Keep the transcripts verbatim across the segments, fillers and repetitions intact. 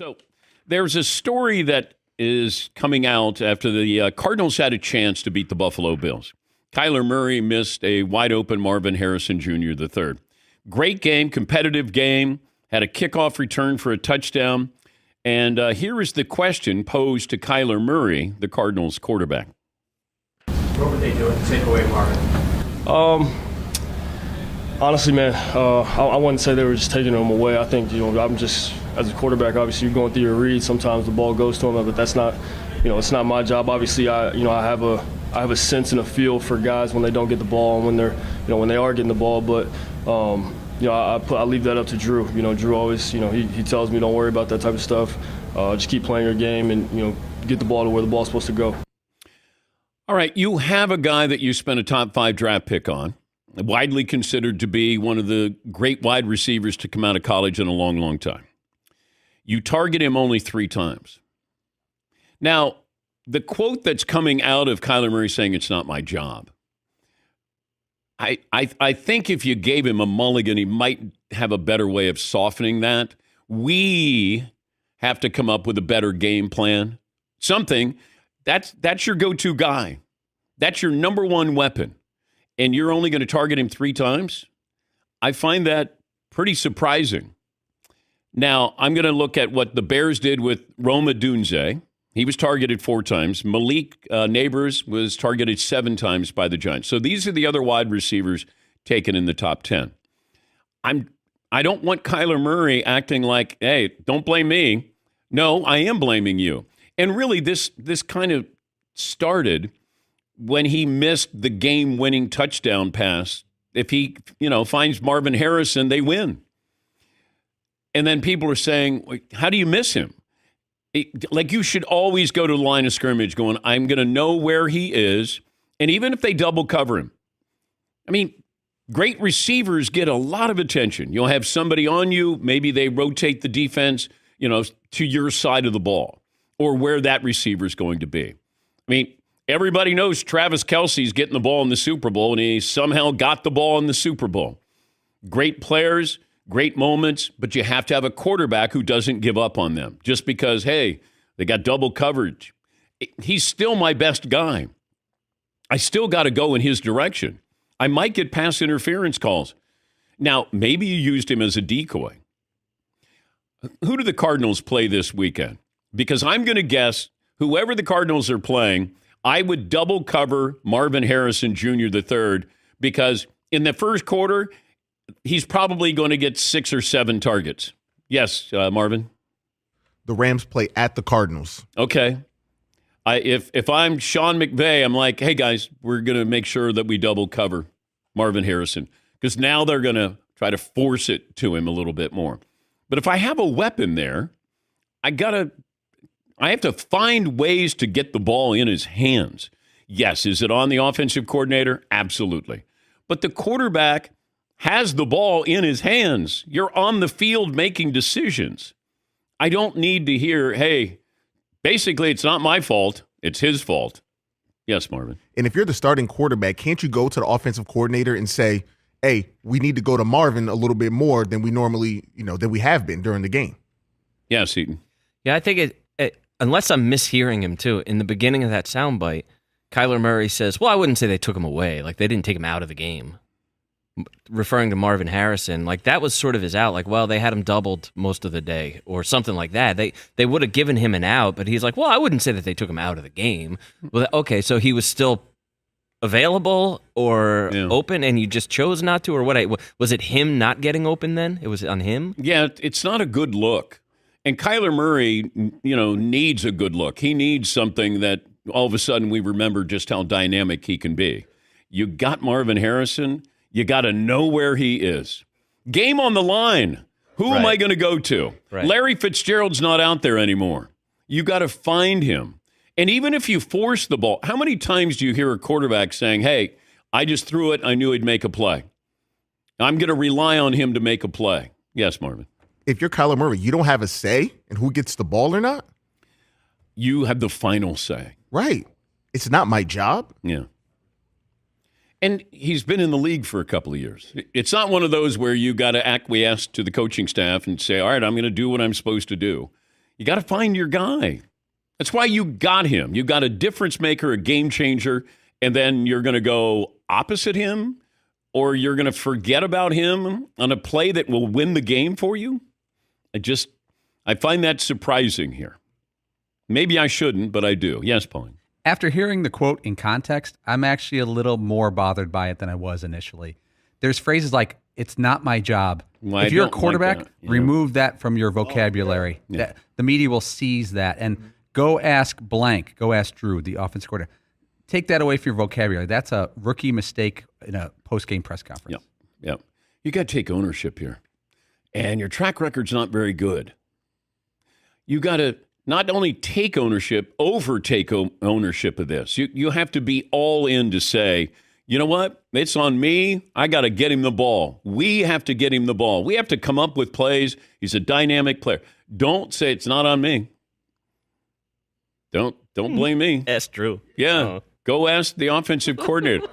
So there's a story that is coming out after the uh, Cardinals had a chance to beat the Buffalo Bills. Kyler Murray missed a wide-open Marvin Harrison Junior the third. Great game, competitive game, had a kickoff return for a touchdown. And uh, here is the question posed to Kyler Murray, the Cardinals quarterback. What were they doing to take away Marvin? Um, honestly, man, uh, I, I wouldn't say they were just taking him away. I think, you know, I'm just, as a quarterback, obviously you're going through your read. Sometimes the ball goes to him, but that's not, you know, it's not my job. Obviously, I, you know, I have a, I have a sense and a feel for guys when they don't get the ball and when they're, you know, when they are getting the ball. But, um, you know, I, I, put, I leave that up to Drew. You know, Drew always, you know, he, he tells me don't worry about that type of stuff. Uh, just keep playing your game and, you know, get the ball to where the ball's supposed to go. All right, you have a guy that you spent a top five draft pick on, widely considered to be one of the great wide receivers to come out of college in a long, long time. You target him only three times. Now, the quote that's coming out of Kyler Murray saying it's not my job, I, I, I think if you gave him a mulligan, he might have a better way of softening that. We have to come up with a better game plan, something. That's that's your go-to guy. That's your number one weapon. And you're only going to target him three times? I find that pretty surprising. Now, I'm going to look at what the Bears did with Roma Dunze. He was targeted four times. Malik uh, Nabors was targeted seven times by the Giants. So these are the other wide receivers taken in the top ten. I'm, I don't want Kyler Murray acting like, hey, don't blame me. No, I am blaming you. And really, this this kind of started when he missed the game-winning touchdown pass. If he, you know, finds Marvin Harrison, they win. And then people are saying, how do you miss him? It, like, you should always go to the line of scrimmage going, I'm going to know where he is. And even if they double cover him, I mean, great receivers get a lot of attention. You'll have somebody on you. Maybe they rotate the defense, you know, to your side of the ball, or where that receiver is going to be. I mean, everybody knows Travis Kelce's getting the ball in the Super Bowl, and he somehow got the ball in the Super Bowl. Great players, great moments, but you have to have a quarterback who doesn't give up on them just because, hey, they got double coverage. He's still my best guy. I still got to go in his direction. I might get pass interference calls. Now, maybe you used him as a decoy. Who do the Cardinals play this weekend? Because I'm going to guess whoever the Cardinals are playing, I would double cover Marvin Harrison Junior the third, because in the first quarter, he's probably going to get six or seven targets. Yes, uh, Marvin? The Rams play at the Cardinals. Okay. I, if, if I'm Sean McVay, I'm like, hey, guys, we're going to make sure that we double cover Marvin Harrison, because now they're going to try to force it to him a little bit more. But if I have a weapon there, I got to... I have to find ways to get the ball in his hands. Yes, is it on the offensive coordinator? Absolutely. But the quarterback has the ball in his hands. You're on the field making decisions. I don't need to hear, hey, basically it's not my fault, it's his fault. Yes, Marvin. And if you're the starting quarterback, can't you go to the offensive coordinator and say, hey, we need to go to Marvin a little bit more than we normally, you know, than we have been during the game? Yeah, Seton. Yeah, I think it. Unless I'm mishearing him, too, in the beginning of that soundbite, Kyler Murray says, well, I wouldn't say they took him away. Like, they didn't take him out of the game. Referring to Marvin Harrison, like, that was sort of his out. Like, well, they had him doubled most of the day or something like that. They they would have given him an out, but he's like, well, I wouldn't say that they took him out of the game. Well, okay, so he was still available or yeah. open, and you just chose not to? Or what? I, was it him not getting open then? It was on him? Yeah, it's not a good look. And Kyler Murray, you know, needs a good look. He needs something that all of a sudden we remember just how dynamic he can be. You got Marvin Harrison. You got to know where he is. Game on the line. Who right. am I going to go to? Right. Larry Fitzgerald's not out there anymore. You got to find him. And even if you force the ball, how many times do you hear a quarterback saying, hey, I just threw it. I knew he'd make a play. I'm going to rely on him to make a play. Yes, Marvin. If you're Kyler Murray, you don't have a say in who gets the ball or not? You have the final say. Right. It's not my job. Yeah. And he's been in the league for a couple of years. It's not one of those where you got to acquiesce to the coaching staff and say, all right, I'm going to do what I'm supposed to do. You got to find your guy. That's why you got him. You got a difference maker, a game changer, and then you're going to go opposite him, or you're going to forget about him on a play that will win the game for you. I just, I find that surprising here. Maybe I shouldn't, but I do. Yes, Pauline. After hearing the quote in context, I'm actually a little more bothered by it than I was initially. There's phrases like, it's not my job. Well, if I you're a quarterback, like that, you remove know? that from your vocabulary. Oh, yeah. That, the media will seize that. And go ask blank. Go ask Drew, the offensive coordinator. Take that away from your vocabulary. That's a rookie mistake in a post-game press conference. Yeah, yeah. You got to take ownership here. And your track record's not very good. You got to not only take ownership, overtake ownership of this. You you have to be all in to say, you know what? It's on me. I got to get him the ball. We have to get him the ball. We have to come up with plays. He's a dynamic player. Don't say it's not on me. Don't don't blame me. That's true. Yeah. Uh-huh. Go ask the offensive coordinator.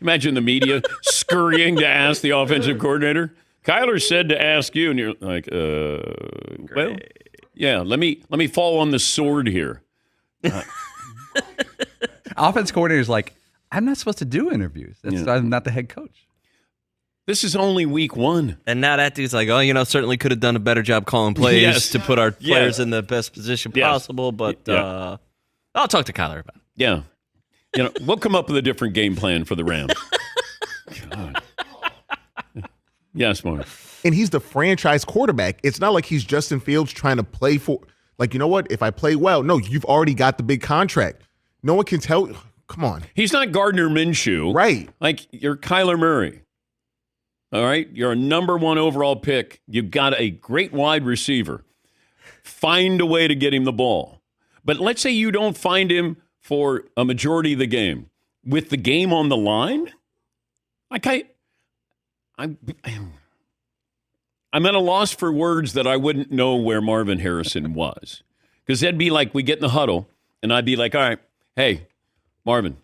Imagine the media scurrying to ask the offensive coordinator. Kyler said to ask you, and you're like, uh, Great. well, yeah, let me let me fall on the sword here. Uh, offense coordinator's like, I'm not supposed to do interviews. That's, yeah. I'm not the head coach. This is only week one. And now that dude's like, oh, you know, certainly could have done a better job calling plays yes. to put our players yeah. in the best position yes. possible, but yeah. uh, I'll talk to Kyler about it. Yeah. You know, we'll come up with a different game plan for the Rams. God. Yes, Mark. And he's the franchise quarterback. It's not like he's Justin Fields trying to play for, like, you know what, if I play well. No, you've already got the big contract. No one can tell. Come on. He's not Gardner Minshew. Right. Like, you're Kyler Murray. All right? You're a number one overall pick. You've got a great wide receiver. Find a way to get him the ball. But let's say you don't find him for a majority of the game. With the game on the line? Like, I... I'm, I'm at a loss for words that I wouldn't know where Marvin Harrison was. Because that'd be like, we get in the huddle, and I'd be like, all right, hey, Marvin,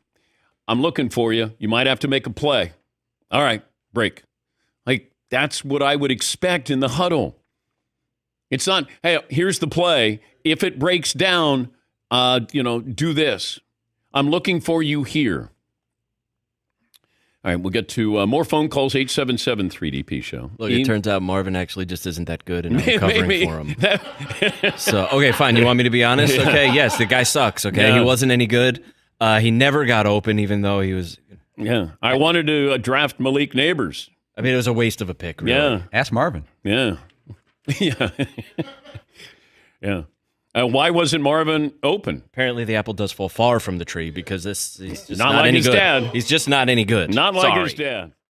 I'm looking for you. You might have to make a play. All right, break. Like, that's what I would expect in the huddle. It's not, hey, here's the play. If it breaks down, uh, you know, do this. I'm looking for you here. All right, we'll get to uh, more phone calls, eight seven seven, three D P show. Look, it turns out Marvin actually just isn't that good, and I'm covering for him. So, okay, fine. You want me to be honest? Yeah. Okay, yes, the guy sucks, okay? Yeah. He wasn't any good. Uh, he never got open, even though he was... Yeah, I wanted to uh, draft Malik Nabors. I mean, it was a waste of a pick, really. Yeah. Ask Marvin. Yeah. Yeah. Yeah. Uh, why wasn't Marvin open? Apparently the apple does fall far from the tree because this he's just not, not like any his good. dad. He's just not any good. Not like Sorry. his dad.